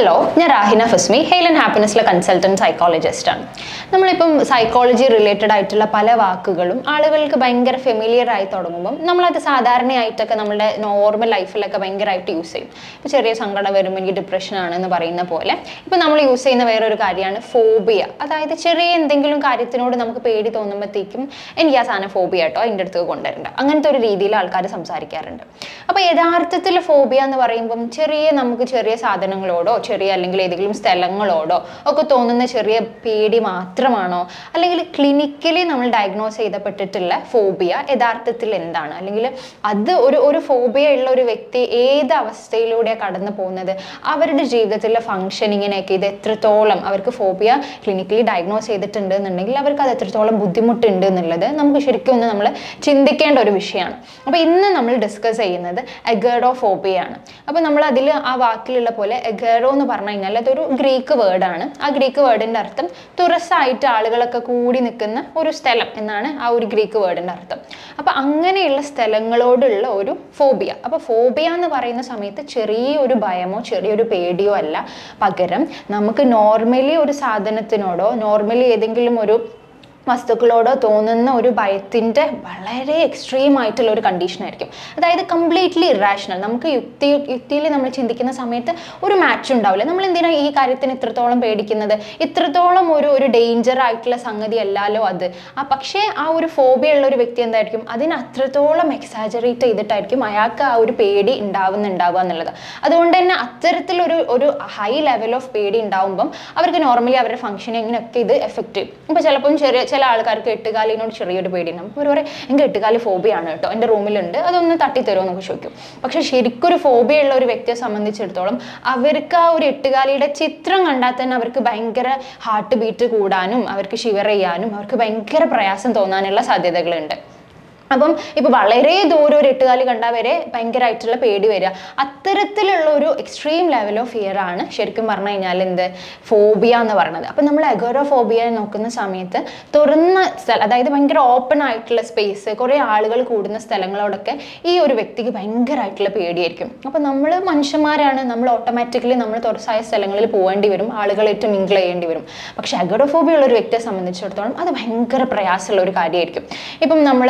Hello, I am Rahina Fasmi, Health and Happiness Consultant Psychologist. We have psychology-related words that are very familiar with people. We use them in our normal life. We depression. Now, we use it phobia. That is, phobia. ചെറിയ അല്ലെങ്കിൽ ഏതെങ്കിലും സ്ഥലങ്ങളോടോ ഒക്കെ തോന്നുന്ന ചെറിയ പേടി മാത്രമാണോ അല്ലെങ്കിൽ clinically നമ്മൾ ഡയഗ്നോസ് ചെയ്യപ്പെട്ടിട്ടുള്ള ഫോബിയ യഥാർത്ഥത്തിൽ എന്താണ് അല്ലെങ്കിൽ അത് ഒരു ഫോബിയ ഉള്ള ഒരു വ്യക്തി ഏത് അവസ്ഥയിലൂടെ കടന്നു പോകുന്നത് അവരുടെ ജീവിതത്തിലെ ഫങ്ഷനിങ്ങിനേക്ക് ഇത് എത്രത്തോളം അവർക്ക് ഫോബിയ ക്ലിനിക്കലി ഡയഗ്നോസ് ചെയ്തിട്ടുണ്ട് എന്നുണ്ടെങ്കിൽ അവർക്ക് അത് എത്രത്തോളം ബുദ്ധിമുട്ടുണ്ട് എന്നുള്ളത് നമുക്ക് ശരിക്കും ഒന്ന് നമ്മൾ ചിന്തിക്കേണ്ട ഒരു വിഷയമാണ്. അപ്പോൾ ഇന്ന് നമ്മൾ ഡിസ്കസ് ചെയ്യുന്നത് അഗോറഫോബിയ ആണ്. അപ്പോൾ നമ്മൾ അതിൽ ആ വാക്കിലുള്ള പോലെ അഗോറ എന്ന് പറഞ്ഞു കഴിഞ്ഞാൽ അതൊരു ഗ്രീക്ക് വേർഡ് ആണ്. ആ ഗ്രീക്ക് വേർഡിന്റെ അർത്ഥം തുറസായിട്ട് ആളുകളൊക്കെ കൂടി നിൽക്കുന്ന ഒരു സ്ഥലം എന്നാണ് ആ ഒരു ഗ്രീക്ക് വേർഡിന്റെ അർത്ഥം. അപ്പോൾ അങ്ങനെയുള്ള സ്ഥലങ്ങളോടുള്ള ഒരു ഫോബിയ. അപ്പോൾ ഫോബിയ എന്ന് പറയുന്ന സമയത്ത് ചെറിയൊരു ഭയമോ ചെറിയൊരു പേടിയോ അല്ല, പകരം നമുക്ക് നോർമലി ഒരു സാധനത്തിനോടോ നോർമലി ഏതെങ്കിലും ഒരു വസ്തുക്കളോടോ തോന്നുന്ന ഒരു ഭയത്തിൻ്റെ വളരെ എക്സ്ട്രീം ആയിട്ടുള്ള ഒരു കണ്ടീഷൻ ആയിരിക്കും. അതായത് കംപ്ലീറ്റ്ലി ഇറാഷണൽ. നമുക്ക് യുക്തിയിൽ നമ്മൾ ചിന്തിക്കുന്ന സമയത്ത് ഒരു മാച്ച് ഉണ്ടാവില്ല. നമ്മൾ എന്തിനാണ് ഈ കാര്യത്തിന് ഇത്രത്തോളം പേടിക്കുന്നത്, ഇത്രത്തോളം ഒരു ഡേഞ്ചർ ആയിട്ടുള്ള സംഗതി അല്ലല്ലോ അത്. പക്ഷേ ആ ഒരു ഫോബിയ ഉള്ള ഒരു വ്യക്തി എന്തായിരിക്കും, അതിന് അത്രത്തോളം എക്സാജറേറ്റ് ചെയ്തിട്ടായിരിക്കും അയാൾക്ക് ആ ഒരു പേടി ഉണ്ടാവുന്നുണ്ടാവുക എന്നുള്ളത്. അതുകൊണ്ട് തന്നെ അത്തരത്തിലൊരു ഹൈ ലെവൽ ഓഫ് പേടി ഉണ്ടാവുമ്പം അവർക്ക് നോർമലി അവരുടെ ഫംഗ്ഷനിങ്ങിനൊക്കെ ഇത് എഫക്റ്റ് ചെയ്യും. അപ്പോൾ ചിലപ്പം ചില ആൾക്കാർക്ക് എട്ടുകാലിനോട് ചെറിയൊരു പേടിയുണ്ട്. അപ്പോൾ ഒരു എനിക്ക് എട്ടുകാലി ഫോബിയാണ് കേട്ടോ, എൻ്റെ റൂമിലുണ്ട്, അതൊന്ന് തട്ടിത്തരുമോ എന്നൊക്കെ ചോദിക്കും. പക്ഷേ ശരിക്കൊരു ഫോബിയ ഉള്ള ഒരു വ്യക്തിയെ സംബന്ധിച്ചിടത്തോളം അവർക്ക് ആ ഒരു എട്ടുകാലിയുടെ ചിത്രം കണ്ടാൽ തന്നെ അവർക്ക് ഭയങ്കര ഹാർട്ട് ബീറ്റ് കൂടാനും അവർക്ക് ഷിവർ ചെയ്യാനും അവർക്ക് ഭയങ്കര പ്രയാസം തോന്നാനുള്ള സാധ്യതകളുണ്ട്. അപ്പം ഇപ്പോൾ വളരെ ദൂരം ഒരു എട്ടുകാലി കണ്ടാൽ വരെ ഭയങ്കരമായിട്ടുള്ള പേടി വരിക. അത്തരത്തിലുള്ള ഒരു എക്സ്ട്രീം ലെവൽ ഓഫ് ഫിയർ ആണ് ശരിക്കും പറഞ്ഞു കഴിഞ്ഞാൽ എന്ത് ഫോബിയ എന്ന് പറയുന്നത്. അപ്പം നമ്മൾ അഗോറഫോബിയ നോക്കുന്ന സമയത്ത് തുറന്ന സ്ഥലം, അതായത് ഭയങ്കര ഓപ്പൺ ആയിട്ടുള്ള സ്പേസ്, കുറേ ആളുകൾ കൂടുന്ന സ്ഥലങ്ങളോടൊക്കെ ഈ ഒരു വ്യക്തിക്ക് ഭയങ്കരമായിട്ടുള്ള പേടിയായിരിക്കും. അപ്പം നമ്മൾ മനുഷ്യന്മാരാണ്, നമ്മൾ ഓട്ടോമാറ്റിക്കലി നമ്മൾ തുറസായ സ്ഥലങ്ങളിൽ പോകേണ്ടി വരും, ആളുകളായിട്ട് മിങ്കിൾ ചെയ്യേണ്ടി വരും. പക്ഷേ അഗോറഫോബിയ ഉള്ള ഒരു വ്യക്തിയെ സംബന്ധിച്ചിടത്തോളം അത് ഭയങ്കര പ്രയാസമുള്ള ഒരു കാര്യമായിരിക്കും. ഇപ്പം നമ്മൾ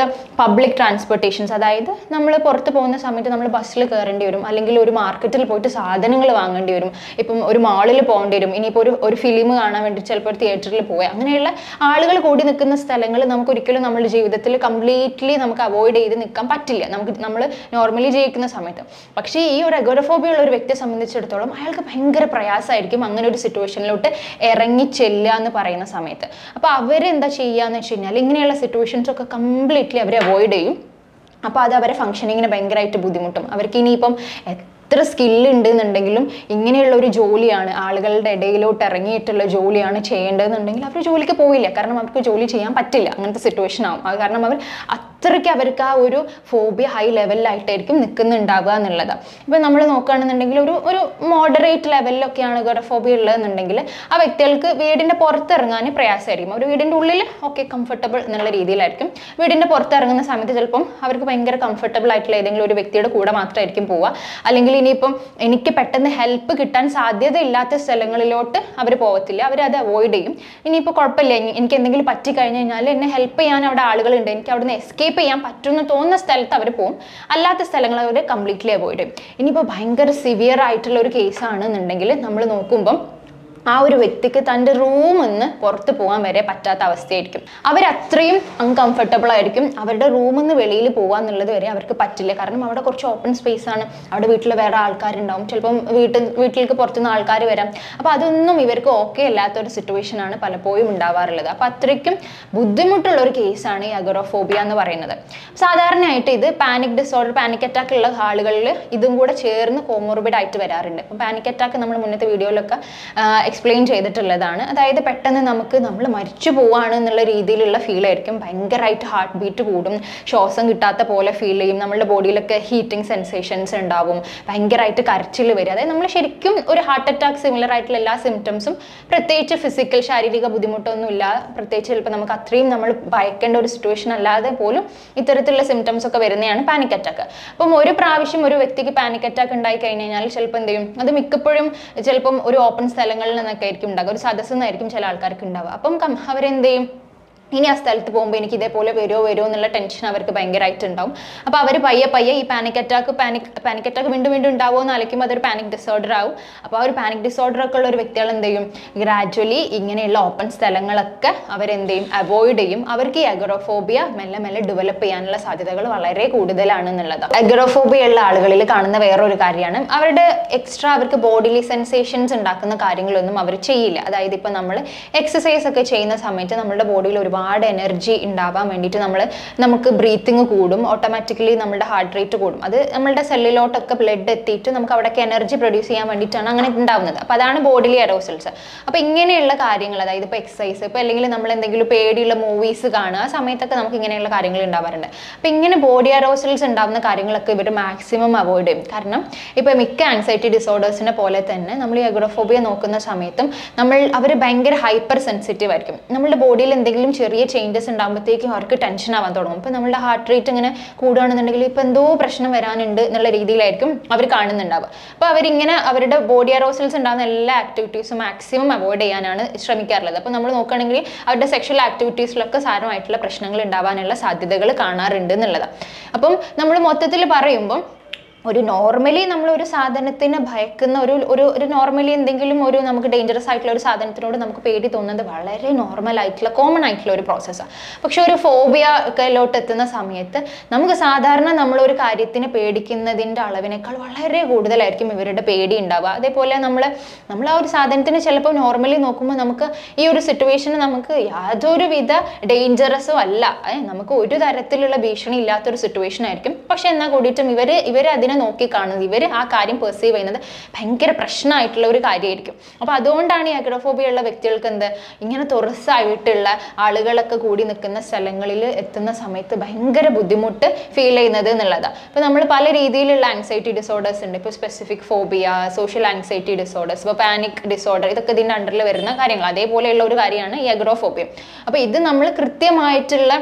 പബ്ലിക് ട്രാൻസ്പോർട്ടേഷൻസ്, അതായത് നമ്മൾ പുറത്ത് പോകുന്ന സമയത്ത് നമ്മൾ ബസ്സിൽ കയറേണ്ടി വരും, അല്ലെങ്കിൽ ഒരു മാർക്കറ്റിൽ പോയിട്ട് സാധനങ്ങൾ വാങ്ങേണ്ടി വരും, ഇപ്പം ഒരു മാളിൽ പോകേണ്ടി വരും, ഇനിയിപ്പോൾ ഒരു ഫിലിം കാണാൻ വേണ്ടി ചിലപ്പോൾ ഒരു തിയേറ്ററിൽ പോവുക, അങ്ങനെയുള്ള ആളുകൾ കൂടി നിൽക്കുന്ന സ്ഥലങ്ങൾ നമുക്കൊരിക്കലും നമ്മുടെ ജീവിതത്തിൽ കംപ്ലീറ്റ്ലി നമുക്ക് അവോയ്ഡ് ചെയ്ത് നിൽക്കാൻ പറ്റില്ല, നമ്മൾ നോർമലി ജീവിക്കുന്ന സമയത്ത്. പക്ഷേ ഈ ഒരു അഗോറഫോബിയ ഉള്ള ഒരു വ്യക്തിയെ സംബന്ധിച്ചിടത്തോളം അയാൾക്ക് ഭയങ്കര പ്രയാസമായിരിക്കും അങ്ങനെ ഒരു സിറ്റുവേഷനിലോട്ട് ഇറങ്ങി ചെല്ലുക എന്ന് പറയുന്ന സമയത്ത്. അപ്പോൾ അവരെന്താ ചെയ്യുകയെന്ന് വെച്ച് കഴിഞ്ഞാൽ ഇങ്ങനെയുള്ള സിറ്റുവേഷൻസൊക്കെ കംപ്ലീറ്റ്ലി അവർ അവോയ്ഡ് ചെയ്യും. അപ്പോൾ അത് അവരെ ഫംഗ്ഷനിങ്ങിന് ഭയങ്കരമായിട്ട് ബുദ്ധിമുട്ടും. അവർക്ക് ഇനിയിപ്പം എത്ര സ്കില്ലുണ്ട് എന്നുണ്ടെങ്കിലും ഇങ്ങനെയുള്ള ഒരു ജോലിയാണ്, ആളുകളുടെ ഇടയിലോട്ട് ഇറങ്ങിയിട്ടുള്ള ജോലിയാണ് ചെയ്യേണ്ടതെന്നുണ്ടെങ്കിൽ അവർ ജോലിക്ക് പോയില്ല, കാരണം അവർക്ക് ജോലി ചെയ്യാൻ പറ്റില്ല, അങ്ങനത്തെ സിറ്റുവേഷൻ ആവും. അത് കാരണം അവർ അത്രയ്ക്ക് അവർക്ക് ആ ഒരു ഫോബിയ ഹൈ ലെവലിലായിട്ടായിരിക്കും നിൽക്കുന്നുണ്ടാവുക എന്നുള്ളത്. ഇപ്പം നമ്മൾ നോക്കുകയാണെന്നുണ്ടെങ്കിൽ ഒരു മോഡറേറ്റ് ലെവലിലൊക്കെയാണ് അഗോറഫോബിയ ഉള്ളതെന്നുണ്ടെങ്കിൽ ആ വ്യക്തികൾക്ക് വീടിൻ്റെ പുറത്തിറങ്ങാൻ പ്രയാസമായിരിക്കും. അവർ വീടിൻ്റെ ഉള്ളിൽ ഓക്കെ കംഫർട്ടബിൾ എന്നുള്ള രീതിയിലായിരിക്കും, വീടിൻ്റെ പുറത്തിറങ്ങുന്ന സമയത്ത് ചിലപ്പം അവർക്ക് ഭയങ്കര കംഫർട്ടബിൾ ആയിട്ടുള്ള ഏതെങ്കിലും ഒരു വ്യക്തിയുടെ കൂടെ മാത്രമായിരിക്കും പോവുക, അല്ലെങ്കിൽ ഇനിയിപ്പം എനിക്ക് പെട്ടെന്ന് ഹെൽപ്പ് കിട്ടാൻ സാധ്യത ഇല്ലാത്ത സ്ഥലങ്ങളിലോട്ട് അവർ പോകത്തില്ല, അവരത് അവോയ്ഡ് ചെയ്യും. ഇനിയിപ്പോൾ കുഴപ്പമില്ല, എനിക്ക് എന്തെങ്കിലും പറ്റിക്കഴിഞ്ഞു കഴിഞ്ഞാൽ എന്നെ ഹെൽപ്പ് ചെയ്യാൻ അവിടെ ആളുകളുണ്ട്, എനിക്ക് അവിടെ നിന്ന് എസ്കേപ്പ് ചെയ്യാൻ പറ്റുമെന്ന് തോന്നുന്ന സ്ഥലത്ത് അവർ പോകും, അല്ലാത്ത സ്ഥലങ്ങൾ അവർ കംപ്ലീറ്റ്ലി അവോയ്ഡ് ചെയ്യും. ഇനിയിപ്പോൾ ഭയങ്കര സിവിയർ ആയിട്ടുള്ള ഒരു കേസാണെന്നുണ്ടെങ്കിൽ നമ്മൾ നോക്കുമ്പം ആ ഒരു വ്യക്തിക്ക് തൻ്റെ റൂമിൽ നിന്ന് പുറത്ത് പോകാൻ വരെ പറ്റാത്ത അവസ്ഥയായിരിക്കും. അവരത്രയും അൺകംഫർട്ടബിൾ ആയിരിക്കും, അവരുടെ റൂമിൽ നിന്ന് വെളിയിൽ പോകാന്നുള്ളത് വരെ അവർക്ക് പറ്റില്ല, കാരണം അവിടെ കുറച്ച് ഓപ്പൺ സ്പേസ് ആണ്, അവിടെ വീട്ടിൽ വേറെ ആൾക്കാരുണ്ടാവും, ചിലപ്പം വീട്ടിലേക്ക് പുറത്തുനിന്ന് ആൾക്കാർ വരാം. അപ്പോൾ അതൊന്നും ഇവർക്ക് ഓക്കെ അല്ലാത്തൊരു സിറ്റുവേഷനാണ് പലപ്പോഴും ഉണ്ടാവാറുള്ളത്. അപ്പോൾ അത്രയ്ക്കും ബുദ്ധിമുട്ടുള്ളൊരു കേസാണ് ഈ അഗോറഫോബിയ എന്ന് പറയുന്നത്. സാധാരണയായിട്ട് ഇത് പാനിക് ഡിസോർഡർ, പാനിക് അറ്റാക്ക് ഉള്ള ആളുകളിൽ ഇതും കൂടെ ചേർന്ന് കോമോർബിഡ് ആയിട്ട് വരാറുണ്ട്. പാനിക് അറ്റാക്ക് നമ്മൾ മുന്നത്തെ വീഡിയോയിലൊക്കെ explain ചെയ്തിട്ടുള്ളതാണ് അതായത് പെട്ടെന്ന് നമുക്ക് നമ്മൾ മരിച്ചു പോവാണ് എന്നുള്ള രീതിയിലുള്ള ഫീൽ ആയിരിക്കും ഭയങ്കരമായിട്ട് ഹാർട്ട് ബീറ്റ് കൂടും ശ്വാസം കിട്ടാത്ത പോലെ ഫീൽ ചെയ്യും നമ്മുടെ ബോഡിയിലൊക്കെ ഹീറ്റിംഗ് സെൻസേഷൻസ് ഉണ്ടാവും ഭയങ്കരമായിട്ട് കരച്ചിൽ വരും അതായത് നമ്മൾ ശരിക്കും ഒരു ഹാർട്ട് അറ്റാക്ക് സിമിലർ ആയിട്ടുള്ള എല്ലാ സിംപ്റ്റംസും പ്രത്യേകിച്ച് ഫിസിക്കൽ ശാരീരിക ബുദ്ധിമുട്ടൊന്നും ഇല്ല പ്രത്യേകിച്ച് ചിലപ്പോൾ നമുക്ക് അത്രയും നമ്മൾ ഭയക്കേണ്ട ഒരു സിറ്റുവേഷൻ അല്ലാതെ പോലും ഇത്തരത്തിലുള്ള സിംപ്റ്റംസ് ഒക്കെ വരുന്നതാണ് പാനിക് അറ്റാക്ക് അപ്പോൾ ഒരു പ്രാവശ്യം ഒരു വ്യക്തിക്ക് പാനിക് അറ്റാക്ക് ഉണ്ടായി കഴിഞ്ഞാൽ ചിലപ്പോൾ എന്ത് ചെയ്യും അത് മിക്കപ്പോഴും ചിലപ്പോൾ ഒരു ഓപ്പൺ സ്ഥലങ്ങളിൽ നിന്നൊക്കെ ആയിരിക്കും ഉണ്ടാകുക ഒരു സദസ്സിൽ നിന്നായിരിക്കും ചില ആൾക്കാർക്ക് ഉണ്ടാവുക അപ്പം അവരെന്ത് ചെയ്യും ഇനി ആ സ്ഥലത്ത് പോകുമ്പോൾ എനിക്ക് ഇതേപോലെ വരുമോ എന്നുള്ള ടെൻഷൻ അവർക്ക് ഭയങ്കരമായിട്ടുണ്ടാവും അപ്പോൾ അവർ പയ്യെ ഈ പാനിക് അറ്റാക്ക് വീണ്ടും ഉണ്ടാവുമോ എന്ന് ആലോചിക്കുമ്പോൾ അതൊരു പാനിക് ഡിസോർഡർ ആവും അപ്പോൾ ആ ഒരു പാനിക് ഡിസോർഡർ ഒക്കെ ഉള്ള ഒരു വ്യക്തികൾ എന്ത് ചെയ്യും ഗ്രാജ്വലി ഇങ്ങനെയുള്ള ഓപ്പൺ സ്ഥലങ്ങളൊക്കെ അവരെന്ത് ചെയ്യും അവോയ്ഡ് ചെയ്യും അവർക്ക് ഈ അഗോറഫോബിയ മെല്ലെ മെല്ലെ ഡെവലപ്പ് ചെയ്യാനുള്ള സാധ്യതകൾ വളരെ കൂടുതലാണ് എന്നുള്ളത് അഗോറഫോബിയ ഉള്ള ആളുകളിൽ കാണുന്ന വേറൊരു കാര്യമാണ് അവരുടെ എക്സ്ട്രാ അവർക്ക് ബോഡിലി സെൻസേഷൻസ് ഉണ്ടാക്കുന്ന കാര്യങ്ങളൊന്നും അവർ ചെയ്യില്ല അതായത് ഇപ്പോൾ നമ്മൾ എക്സസൈസ് ഒക്കെ ചെയ്യുന്ന സമയത്ത് നമ്മുടെ ബോഡിയിൽ ഒരുപാട് എനർജി ഉണ്ടാവാൻ വേണ്ടിയിട്ട് നമുക്ക് ബ്രീത്തിങ് കൂടും ഓട്ടോമാറ്റിക്കലി നമ്മുടെ ഹാർട്ട് റേറ്റ് കൂടും അത് നമ്മളുടെ സെല്ലിലോട്ടൊക്കെ ബ്ലഡ് എത്തിയിട്ട് നമുക്ക് അവിടെയൊക്കെ എനർജി പ്രൊഡ്യൂസ് ചെയ്യാൻ വേണ്ടിയിട്ടാണ് അങ്ങനെ ഉണ്ടാവുന്നത് അപ്പോൾ അതാണ് ബോഡിയിലെ എറോസൽസ് അപ്പോൾ ഇങ്ങനെയുള്ള കാര്യങ്ങൾ അതായത് ഇപ്പോൾ എക്സസൈസ് ഇപ്പോൾ അല്ലെങ്കിൽ നമ്മൾ എന്തെങ്കിലും പേടിയുള്ള മൂവീസ് കാണുക ആ സമയത്തൊക്കെ നമുക്ക് ഇങ്ങനെയുള്ള കാര്യങ്ങൾ ഉണ്ടാവാറുണ്ട് അപ്പോൾ ഇങ്ങനെ ബോഡി എറോസൽസ് ഉണ്ടാവുന്ന കാര്യങ്ങളൊക്കെ ഇവർ മാക്സിമം അവോയ്ഡ് ചെയ്യും കാരണം ഇപ്പോൾ മിക്ക ആൻസൈറ്റി ഡിസോർഡേഴ്സിനെ പോലെ തന്നെ നമ്മൾ ഈ അഗോറഫോബിയ നോക്കുന്ന സമയത്തും അവർ ഭയങ്കര ഹൈപ്പർ സെൻസിറ്റീവ് ആയിരിക്കും നമ്മുടെ ബോഡിയിൽ എന്തെങ്കിലും ചെറിയ ചേഞ്ചസ് ഉണ്ടാകുമ്പോഴത്തേക്കും അവർക്ക് ടെൻഷൻ ആവാൻ തുടങ്ങും ഇപ്പം നമ്മളുടെ ഹാർട്ട് റേറ്റ് ഇങ്ങനെ കൂടുകയാണെന്നുണ്ടെങ്കിൽ ഇപ്പം എന്തോ പ്രശ്നം വരാനുണ്ട് എന്നുള്ള രീതിയിലായിരിക്കും അവർ കാണുന്നുണ്ടാവുക അപ്പോൾ അവരിങ്ങനെ അവരുടെ ബോഡി അറോസൽസ് ഉണ്ടാകുന്ന എല്ലാ ആക്ടിവിറ്റീസും മാക്സിമം അവോയ്ഡ് ചെയ്യാനാണ് ശ്രമിക്കാറുള്ളത് അപ്പോൾ നമ്മൾ നോക്കുകയാണെങ്കിൽ അവരുടെ സെക്ഷൽ ആക്ടിവിറ്റീസിലൊക്കെ സാരമായിട്ടുള്ള പ്രശ്നങ്ങൾ ഉണ്ടാവാനുള്ള സാധ്യതകൾ കാണാറുണ്ട് എന്നുള്ളതാണ് അപ്പം നമ്മൾ മൊത്തത്തിൽ പറയുമ്പോൾ ഒരു നോർമലി നമ്മളൊരു സാധനത്തിന് ഭയക്കുന്ന ഒരു നോർമലി എന്തെങ്കിലും ഒരു നമുക്ക് ഡേഞ്ചറസ് ആയിട്ടുള്ള ഒരു സാധനത്തിനോട് നമുക്ക് പേടി തോന്നുന്നത് വളരെ നോർമലായിട്ടുള്ള കോമൺ ആയിട്ടുള്ള ഒരു പ്രോസസ്സാണ് പക്ഷെ ഒരു ഫോബിയ ഒക്കെയിലോട്ട് എത്തുന്ന സമയത്ത് നമുക്ക് സാധാരണ നമ്മളൊരു കാര്യത്തിന് പേടിക്കുന്നതിൻ്റെ അളവിനേക്കാൾ വളരെ കൂടുതലായിരിക്കും ഇവരുടെ പേടി ഉണ്ടാവുക അതേപോലെ നമ്മൾ ആ ഒരു സാധനത്തിന് ചിലപ്പോൾ നോർമലി നോക്കുമ്പോൾ നമുക്ക് ഈ ഒരു സിറ്റുവേഷന് നമുക്ക് യാതൊരുവിധ ഡേഞ്ചറസോ അല്ല നമുക്ക് ഒരു തരത്തിലുള്ള ഭീഷണി ഇല്ലാത്തൊരു സിറ്റുവേഷൻ ആയിരിക്കും പക്ഷെ എന്നാൽ കൂടിയിട്ടും ഇവരെ അതിനെ നോക്കിക്കാണുന്നത് ഇവർ ആ കാര്യം പെർസീവ് ചെയ്യുന്നത് ഭയങ്കര പ്രശ്നമായിട്ടുള്ള ഒരു കാര്യമായിരിക്കും അപ്പോൾ അതുകൊണ്ടാണ് ഈ അഗോറഫോബിയ ഉള്ള വ്യക്തികൾക്ക് എന്ത് ഇങ്ങനെ തുറസായിട്ടുള്ള ആളുകളൊക്കെ കൂടി നിൽക്കുന്ന സ്ഥലങ്ങളിൽ എത്തുന്ന സമയത്ത് ഭയങ്കര ബുദ്ധിമുട്ട് ഫീൽ ചെയ്യുന്നത് എന്നുള്ളതാണ് ഇപ്പോൾ നമ്മൾ പല രീതിയിലുള്ള ആൻസൈറ്റി ഡിസോർഡേഴ്സ് ഉണ്ട് ഇപ്പോൾ specific phobia social anxiety disorders ഇപ്പോൾ പാനിക് ഡിസോർഡർ ഇതൊക്കെ ഇതിൻ്റെ അണ്ടറിൽ വരുന്ന കാര്യങ്ങൾ അതേപോലെയുള്ള ഒരു കാര്യമാണ് ഈ അഗോറഫോബിയ അപ്പോൾ ഇത് നമ്മൾ കൃത്യമായിട്ടുള്ള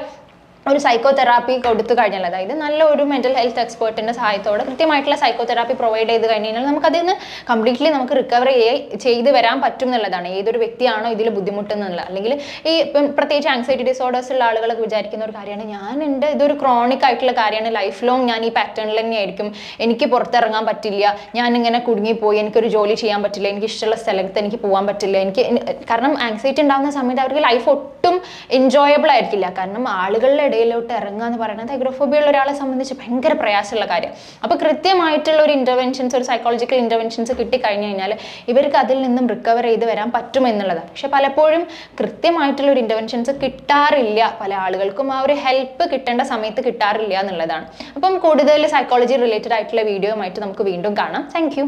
ഒരു സൈക്കോതെറാപ്പി കൊടുത്തു കഴിഞ്ഞാൽ അതായത് നല്ല ഒരു മെൻ്റൽ ഹെൽത്ത് എക്സ്പേർട്ടിൻ്റെ സഹായത്തോടെ കൃത്യമായിട്ടുള്ള സൈക്കോതെറാപ്പി പ്രൊവൈഡ് ചെയ്ത് കഴിഞ്ഞാൽ നമുക്കതിൽ നിന്ന് കംപ്ലീറ്റ്ലി നമുക്ക് റിക്കവർ ചെയ്ത് വരാൻ പറ്റും എന്നുള്ളതാണ് ഏതൊരു വ്യക്തിയാണോ ഇതിൽ ബുദ്ധിമുട്ടുന്നുള്ള അല്ലെങ്കിൽ ഈ ഇപ്പം പ്രത്യേകിച്ച് ആൻസൈറ്റി ഡിസോർഡേഴ്സ് ഉള്ള ആളുകളൊക്കെ വിചാരിക്കുന്ന ഒരു കാര്യമാണ് ഞാനുണ്ട് ഇതൊരു ക്രോണിക് ആയിട്ടുള്ള കാര്യമാണ് ലൈഫ് ലോങ് ഞാൻ ഈ പാറ്റേണിൽ തന്നെയായിരിക്കും എനിക്ക് പുറത്തിറങ്ങാൻ പറ്റില്ല ഞാനിങ്ങനെ കുടുങ്ങിപ്പോയി എനിക്കൊരു ജോലി ചെയ്യാൻ പറ്റില്ല എനിക്ക് ഇഷ്ടമുള്ള സ്ഥലത്ത് എനിക്ക് പോകാൻ പറ്റില്ല എനിക്ക് കാരണം ആൻസൈറ്റി ഉണ്ടാകുന്ന സമയത്ത് അവർക്ക് ലൈഫ് ഒട്ടും എൻജോയബിൾ ആയിരിക്കില്ല കാരണം ആളുകളുടെ ിലോട്ട് ഇറങ്ങുക എന്ന് പറയുന്നത് അഗോറഫോബിയ ഉള്ള ഒരാളെ സംബന്ധിച്ച് ഭയങ്കര പ്രയാസമുള്ള കാര്യം അപ്പോൾ കൃത്യമായിട്ടുള്ള ഒരു ഇൻ്റർവെൻഷൻസ് ഒരു സൈക്കോളജിക്കൽ ഇൻ്റർവെൻഷൻസ് കിട്ടിക്കഴിഞ്ഞു കഴിഞ്ഞാൽ ഇവർക്ക് അതിൽ നിന്നും റിക്കവർ ചെയ്ത് വരാൻ പറ്റുമെന്നുള്ളതാണ് പക്ഷെ പലപ്പോഴും കൃത്യമായിട്ടുള്ള ഒരു ഇൻ്റർവെൻഷൻസ് കിട്ടാറില്ല പല ആളുകൾക്കും ആ ഒരു ഹെൽപ്പ് കിട്ടേണ്ട സമയത്ത് കിട്ടാറില്ല എന്നുള്ളതാണ് അപ്പം കൂടുതൽ സൈക്കോളജി റിലേറ്റഡ് ആയിട്ടുള്ള വീഡിയോയുമായിട്ട് നമുക്ക് വീണ്ടും കാണാം താങ്ക്